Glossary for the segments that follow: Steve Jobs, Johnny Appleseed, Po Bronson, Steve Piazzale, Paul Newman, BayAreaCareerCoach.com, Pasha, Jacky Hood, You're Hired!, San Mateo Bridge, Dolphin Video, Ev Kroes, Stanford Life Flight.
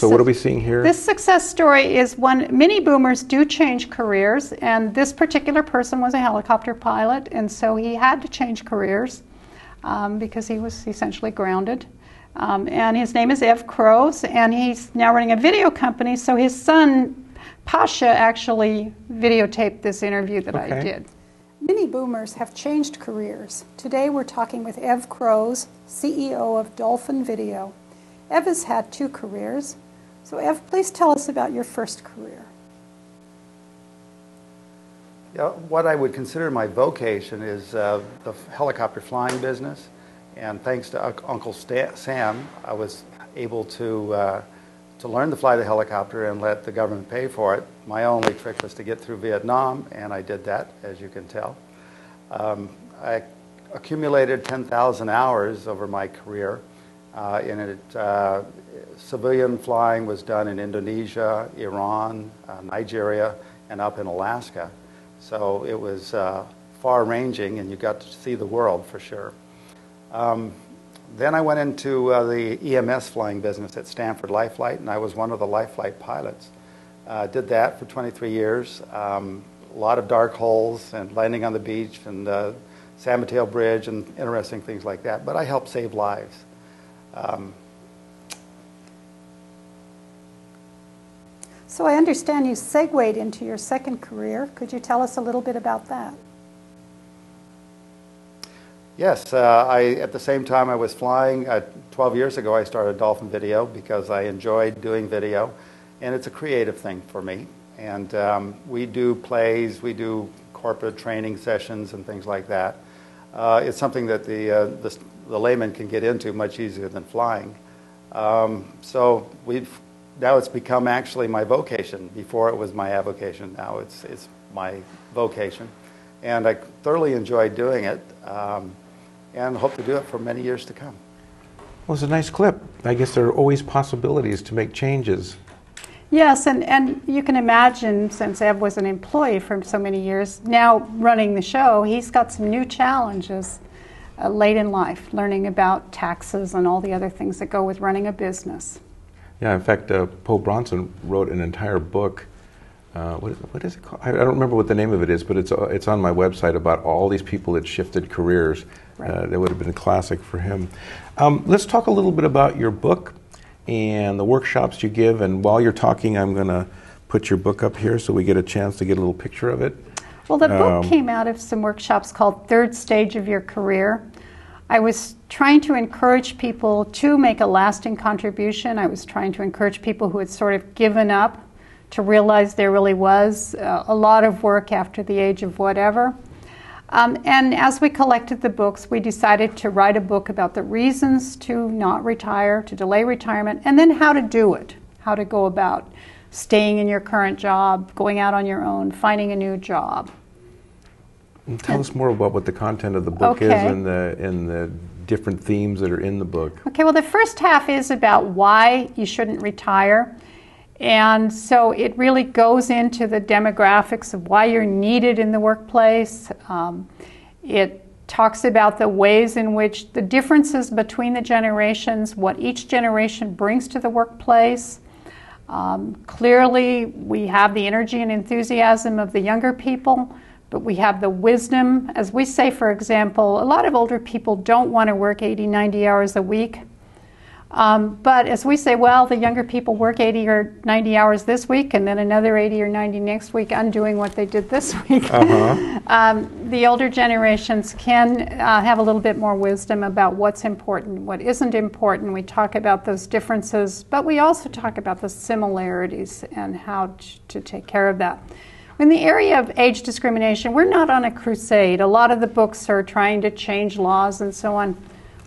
So what are we seeing here? This success story is one. Many boomers do change careers, and this particular person was a helicopter pilot, and so he had to change careers because he was essentially grounded. And his name is Ev Kroes, and he's now running a video company. So his son, Pasha, actually videotaped this interview that I did. Many boomers have changed careers. Today we're talking with Ev Kroes, CEO of Dolphin Video. Ev has had two careers. So Ev, please tell us about your first career. Yeah, what I would consider my vocation is the helicopter flying business. And thanks to Uncle Sam, I was able to learn to fly the helicopter and let the government pay for it. My only trick was to get through Vietnam, and I did that, as you can tell. I accumulated 10,000 hours over my career. Civilian flying was done in Indonesia, Iran, Nigeria, and up in Alaska. So it was far-ranging, and you got to see the world for sure. Then I went into the EMS flying business at Stanford Life Flight, and I was one of the Life Flight pilots. Did that for 23 years. A lot of dark holes and landing on the beach and San Mateo Bridge and interesting things like that. But I helped save lives. So I understand you segued into your second career. Could you tell us a little bit about that? Yes, at the same time I was flying, 12 years ago I started Dolphin Video because I enjoyed doing video, and it's a creative thing for me. And we do plays, we do corporate training sessions and things like that. It's something that the layman can get into much easier than flying. So now it's become actually my vocation. Before it was my avocation, now it's my vocation. And I thoroughly enjoy doing it and hope to do it for many years to come. Well, it's a nice clip. I guess there are always possibilities to make changes. Yes, and you can imagine, since Ev was an employee for so many years, now running the show, he's got some new challenges. Late in life, learning about taxes and all the other things that go with running a business. Yeah, in fact, Po Bronson wrote an entire book. What is it called? I don't remember what the name of it is, but it's on my website about all these people that shifted careers. Right. That would have been a classic for him. Let's talk a little bit about your book and the workshops you give. And while you're talking, I'm going to put your book up here so we get a chance to get a little picture of it. Well, the book came out of some workshops called Third Stage of Your Career. I was trying to encourage people to make a lasting contribution. I was trying to encourage people who had sort of given up to realize there really was a lot of work after the age of whatever. And as we collected the books, we decided to write a book about the reasons to not retire, to delay retirement, and then how to do it, how to go about staying in your current job, going out on your own, finding a new job. Tell us more about what the content of the book is and the different themes that are in the book. Okay, well, the first half is about why you shouldn't retire. And so it really goes into the demographics of why you're needed in the workplace. It talks about the ways in which the differences between the generations, what each generation brings to the workplace. Clearly, we have the energy and enthusiasm of the younger people. But we have the wisdom. As we say, for example, a lot of older people don't want to work 80, 90 hours a week. But as we say, well, the younger people work 80 or 90 hours this week and then another 80 or 90 next week, undoing what they did this week. Uh-huh. The older generations can have a little bit more wisdom about what's important, what isn't important. We talk about those differences, but we also talk about the similarities and how to take care of that. In the area of age discrimination, we're not on a crusade. A lot of the books are trying to change laws and so on.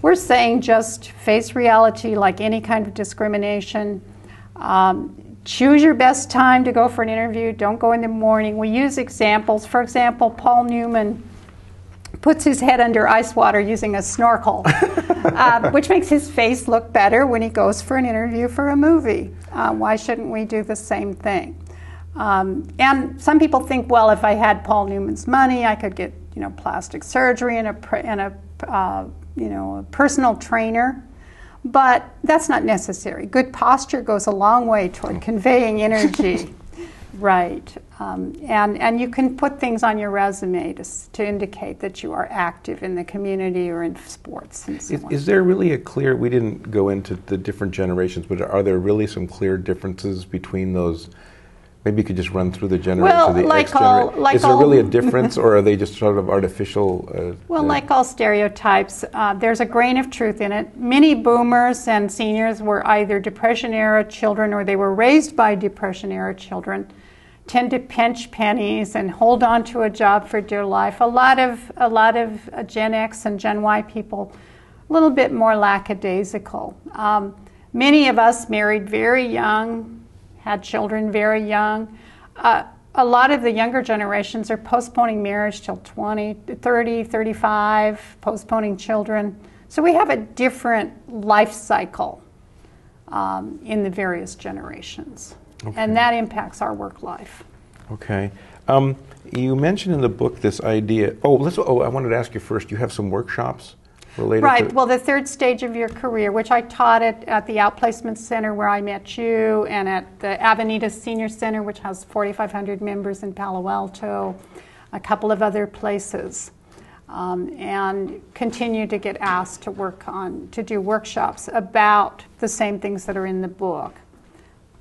We're saying just face reality like any kind of discrimination. Choose your best time to go for an interview. Don't go in the morning. We use examples. For example, Paul Newman puts his head under ice water using a snorkel, which makes his face look better when he goes for an interview for a movie. Why shouldn't we do the same thing? And some people think, well, if I had Paul Newman's money, I could get, you know, plastic surgery and a personal trainer. But that's not necessary. Good posture goes a long way toward conveying energy. Right. And you can put things on your resume to indicate that you are active in the community or in sports and so on. Is there really a clear, we didn't go into the different generations, but are there really some clear differences between those? Maybe you could just run through the generations. Well, the like all, like is there all, really a difference, or are they just sort of artificial? Well, like all stereotypes, there's a grain of truth in it. Many boomers and seniors were either Depression-era children, or they were raised by Depression-era children, tend to pinch pennies and hold on to a job for dear life. A lot of Gen X and Gen Y people, a little bit more lackadaisical. Many of us married very young, had children very young. A lot of the younger generations are postponing marriage till 20, 30, 35, postponing children. So we have a different life cycle in the various generations. Okay. And that impacts our work life. Okay. You mentioned in the book this idea, I wanted to ask you first, you have some workshops? Right. Well, the third stage of your career, which I taught at the Outplacement Center where I met you, and at the Avenida Senior Center, which has 4,500 members in Palo Alto, a couple of other places, and continue to get asked to do workshops about the same things that are in the book.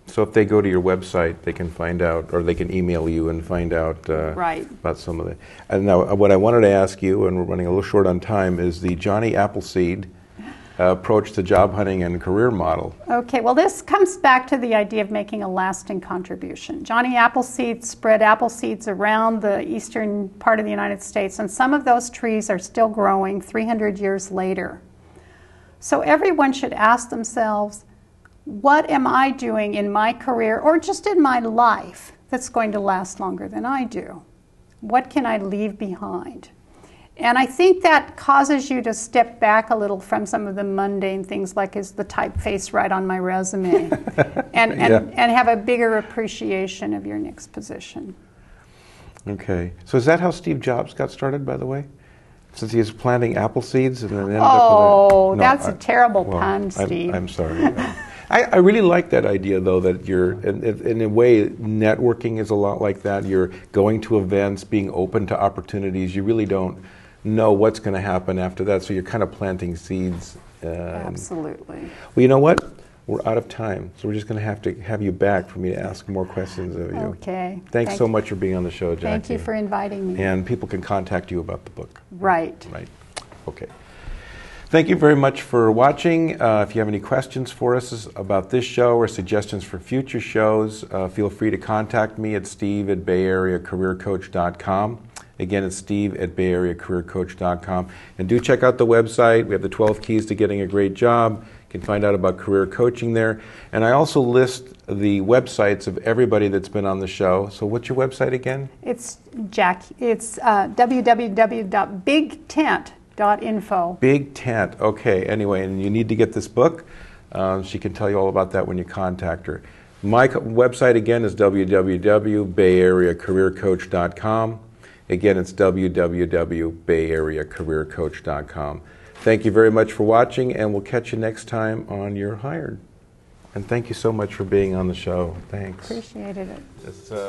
So if they go to your website, they can find out, or they can email you and find out about some of it. And now, what I wanted to ask you, and we're running a little short on time, is the Johnny Appleseed approach to job hunting and career model. Okay, well, this comes back to the idea of making a lasting contribution. Johnny Appleseed spread apple seeds around the eastern part of the United States, and some of those trees are still growing 300 years later. So everyone should ask themselves, what am I doing in my career or just in my life that's going to last longer than I do? What can I leave behind? And I think that causes you to step back a little from some of the mundane things like, is the typeface right on my resume? and have a bigger appreciation of your next position. Okay. So is that how Steve Jobs got started, by the way? Since he was planting apple seeds and then ended up with that's a terrible pun, Steve. I'm sorry. I really like that idea, though, that you're, in a way, networking is a lot like that. You're going to events, being open to opportunities. You really don't know what's going to happen after that, so you're kind of planting seeds. Absolutely. Well, you know what? We're out of time, so we're just going to have you back for me to ask more questions of you. Okay. Thanks so much for being on the show, Jackie. Thank you for inviting me. And people can contact you about the book. Right. Right. Okay. Thank you very much for watching. If you have any questions for us about this show or suggestions for future shows, feel free to contact me at steve@bayareacareercoach.com. Again, it's steve@bayareacareercoach.com. And do check out the website. We have the 12 keys to getting a great job. You can find out about career coaching there. And I also list the websites of everybody that's been on the show. So what's your website again? It's www.bigtent.info. Big Tent. Okay. Anyway, and you need to get this book. She can tell you all about that when you contact her. My website again is www.bayareacareercoach.com. Again, it's www.bayareacareercoach.com. Thank you very much for watching, and we'll catch you next time on You're Hired. And thank you so much for being on the show. Thanks. Appreciated it. It's